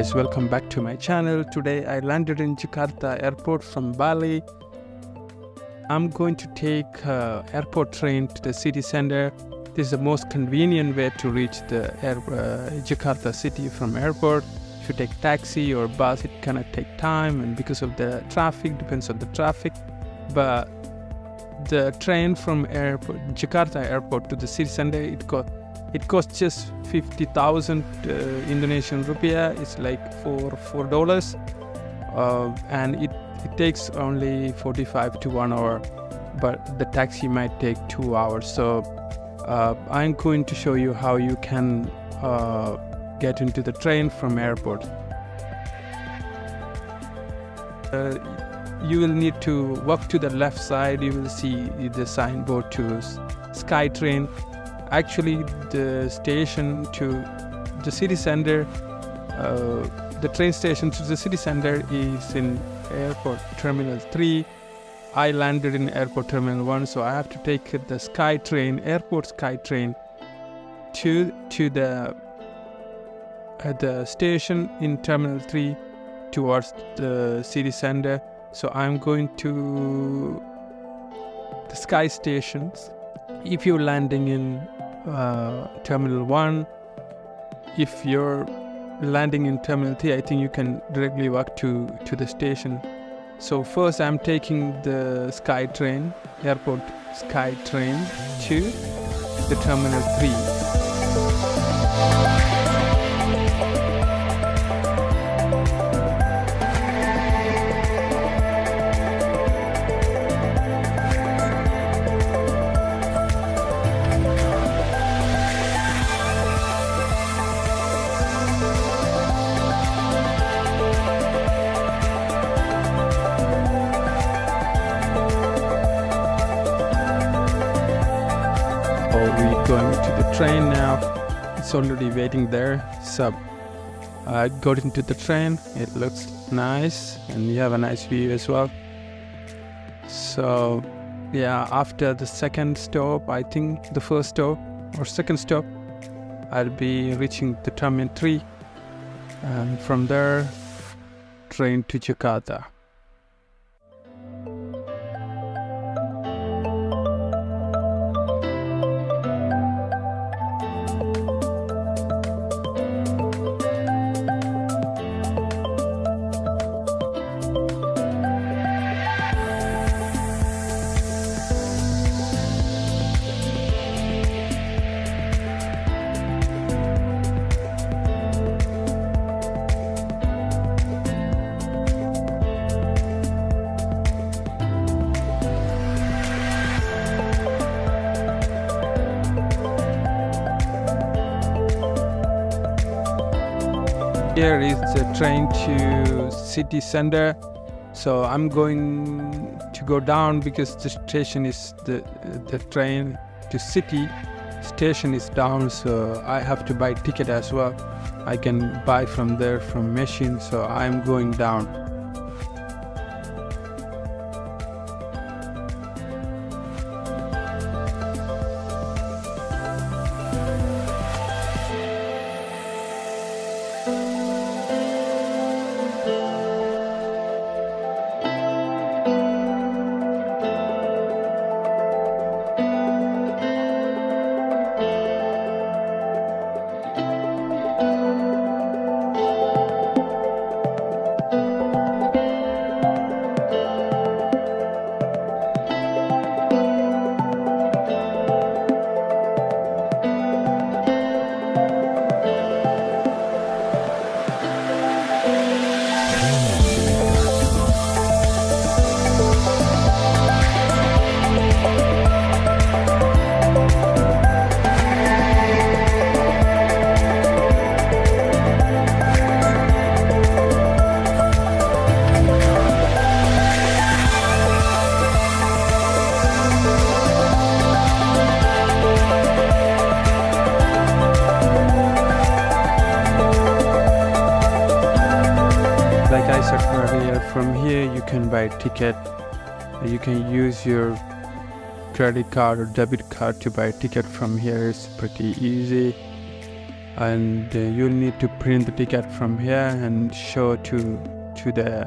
guys, welcome back to my channel. Today I landed in Jakarta airport from Bali. I'm going to take airport train to the city center. This is the most convenient way to reach the Jakarta city from airport. If you take taxi or bus, it kind of take time, and because of the traffic, depends on the traffic. But the train from airport, Jakarta airport to the city center, it costs just 50,000 Indonesian rupiah. It's like $4, and it takes only 45 to 1 hour, but the taxi might take 2 hours. So I'm going to show you how you can get into the train from airport. You will need to walk to the left side. You will see the signboard to SkyTrain. Actually, the station to the city center, the train station to the city center is in airport terminal 3. I landed in airport terminal 1, so I have to take the SkyTrain, airport SkyTrain to the station in terminal 3 towards the city center. So I'm going to the Sky stations. If you're landing in terminal 1, if you're landing in terminal 3, I think you can directly walk to the station. So first I'm taking the SkyTrain, airport SkyTrain to the terminal 3. We're going to the train now. It's already waiting there. So I got into the train. It looks nice, and you have a nice view as well. So yeah, after the second stop, I think the first stop or second stop, I'll be reaching the terminal 3, and from there, train to Jakarta. Here is the train to city center, so I'm going to go down because the station is the train to city station is down, so I have to buy ticket as well. I can buy from there from machine, so I'm going down. From here you can buy a ticket. You can use your credit card or debit card to buy a ticket from here. It's pretty easy. and you'll need to print the ticket from here and show to the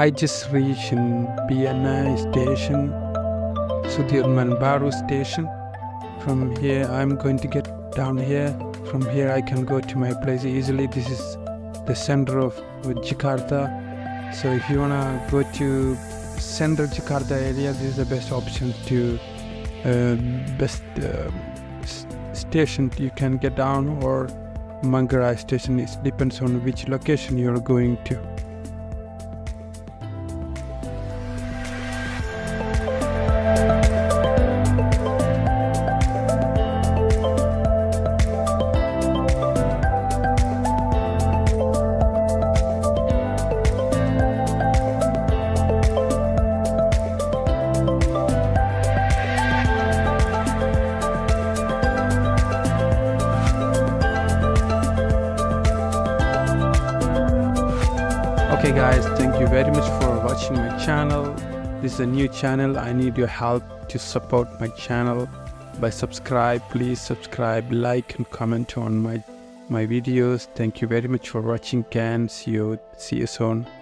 I just reached BNI station, Sudirman Baru station. From here I'm going to get down here. From here I can go to my place easily. This is the center of Jakarta. So if you wanna go to central Jakarta area, this is the best option to station you can get down, or Mangarai station. It depends on which location you're going to. Okay guys, thank you very much for watching my channel. This is a new channel. I need your help to support my channel by subscribe. Please subscribe, like and comment on my videos. Thank you very much for watching. See you soon.